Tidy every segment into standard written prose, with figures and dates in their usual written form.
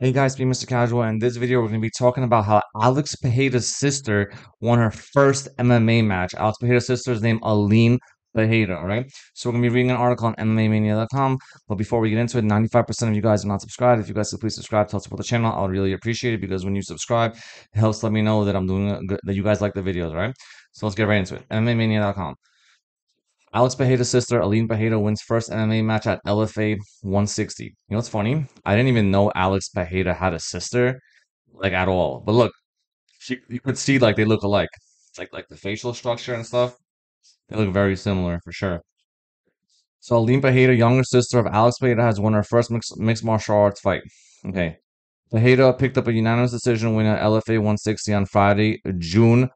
Hey guys, it's me, Mr. Casual, and in this video we're going to be talking about how Alex Pereira's sister won her first MMA match. Alex Pereira's sister's name, Aline Pereira, alright? So we're going to be reading an article on MMAmania.com, but before we get into it, 95% of you guys are not subscribed. If you guys could please subscribe to help support the channel, I would really appreciate it, because when you subscribe, it helps let me know that I'm doing good, that you guys like the videos, alright? So let's get right into it. MMAmania.com. Alex Pereira's sister, Aline Pereira, wins first MMA match at LFA 160. You know what's funny? I didn't even know Alex Pereira had a sister, like, at all. But look, you could see, like, they look alike. It's like the facial structure and stuff. They look very similar, for sure. So Aline Pereira, younger sister of Alex Pereira, has won her first mixed martial arts fight. Okay. Pereira picked up a unanimous decision win at LFA 160 on Friday, June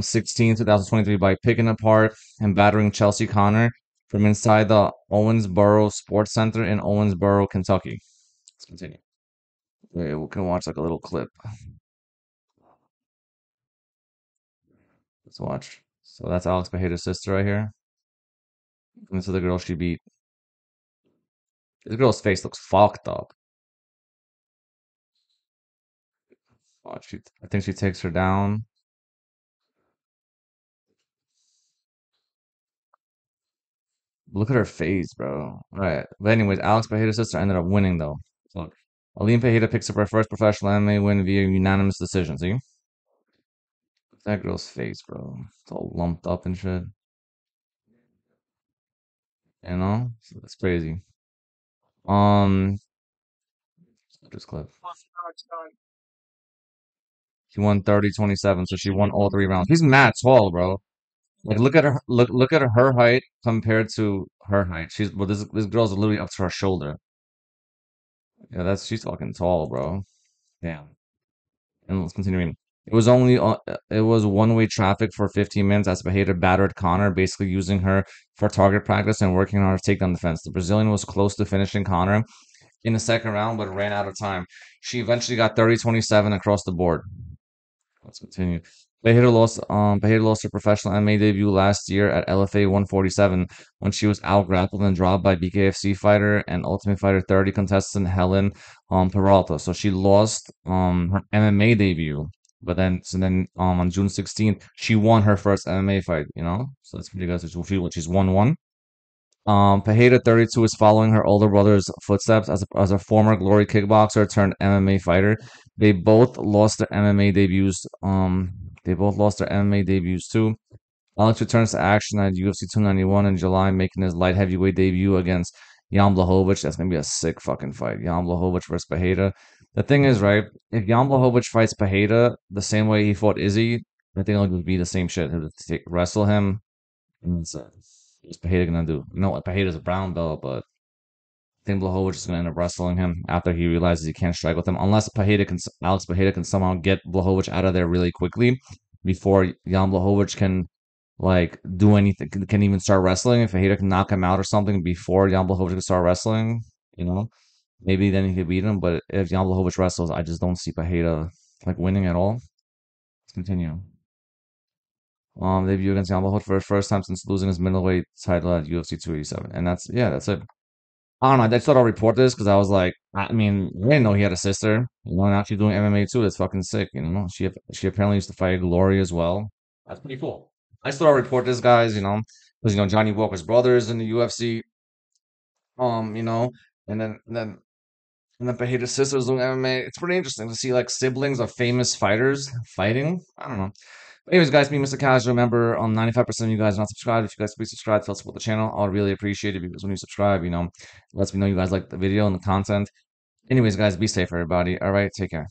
16, 2023, by picking apart and battering Chelsea Conner from inside the Owensboro Sports Center in Owensboro, Kentucky. Let's continue. Okay, we can watch like a little clip. Let's watch. So that's Alex Pereira's sister right here. And this is the girl she beat. This girl's face looks fucked up. Oh, I think she takes her down. Look at her face, bro. All right. But anyways, Alex Pereira's sister ended up winning, though. Look. Aline Pereira picks up her first professional MMA win via unanimous decision. See? Look at that girl's face, bro. It's all lumped up and shit. You know? So that's crazy. Just clip. She won 30-27, so she won all three rounds. He's mad tall, bro. Like, look at her. Look at her height compared to her height. She's, well, this girl's literally up to her shoulder. Yeah, she's fucking tall, bro. Damn. And let's continue reading. It was one-way traffic for 15 minutes as Pereira battered Conner, basically using her for target practice and working on her takedown defense. The Brazilian was close to finishing Conner in the second round, but ran out of time. She eventually got 30-27 across the board. Let's continue. Pereira lost her professional MMA debut last year at LFA 147 when she was out-grappled and dropped by BKFC fighter and Ultimate Fighter 30 contestant Helen Peralta. So she lost her MMA debut, but then on June 16th she won her first MMA fight. You know, so that's pretty good. So she's 1-1. Pereira, 32, is following her older brother's footsteps as a former Glory kickboxer turned MMA fighter. They both lost their MMA debuts. Too. Alex returns to action at UFC 291 in July, making his light heavyweight debut against Jan Blachowicz. That's going to be a sick fucking fight. Jan Blachowicz versus Pereira. The thing is, right, if Jan Blachowicz fights Pereira the same way he fought Izzy, I think it would be the same shit. He would wrestle him. And that's it. What's Pereira going to do? No, Pereira's a brown belt, but I think Blachowicz is going to end up wrestling him after he realizes he can't strike with him. Unless Alex Pereira can somehow get Blachowicz out of there really quickly, before Jan Blachowicz can, like, do anything, can even start wrestling. If Pereira can knock him out or something before Jan Blachowicz can start wrestling, you know, maybe then he could beat him. But if Jan Blachowicz wrestles, I just don't see Pereira, like, winning at all. Let's continue. Debut against Jan Blachowicz for the first time since losing his middleweight title at UFC 287. And that's it. I don't know. I thought I'll report this because I was like, I mean, I didn't know he had a sister. You know, now she's doing MMA too. That's fucking sick. You know, she apparently used to fight Glory as well. That's pretty cool. I just thought I'll report this, guys. You know, because, you know, Johnny Walker's brother is in the UFC. You know, and then Pereira's sister's doing MMA. It's pretty interesting to see, like, siblings of famous fighters fighting. I don't know. But anyways, guys, me, Mr. Casual. Remember, 95% of you guys are not subscribed. If you guys please subscribe to help support the channel, I'll really appreciate it, because when you subscribe, you know, it lets me know you guys like the video and the content. Anyways, guys, be safe, everybody. All right, take care.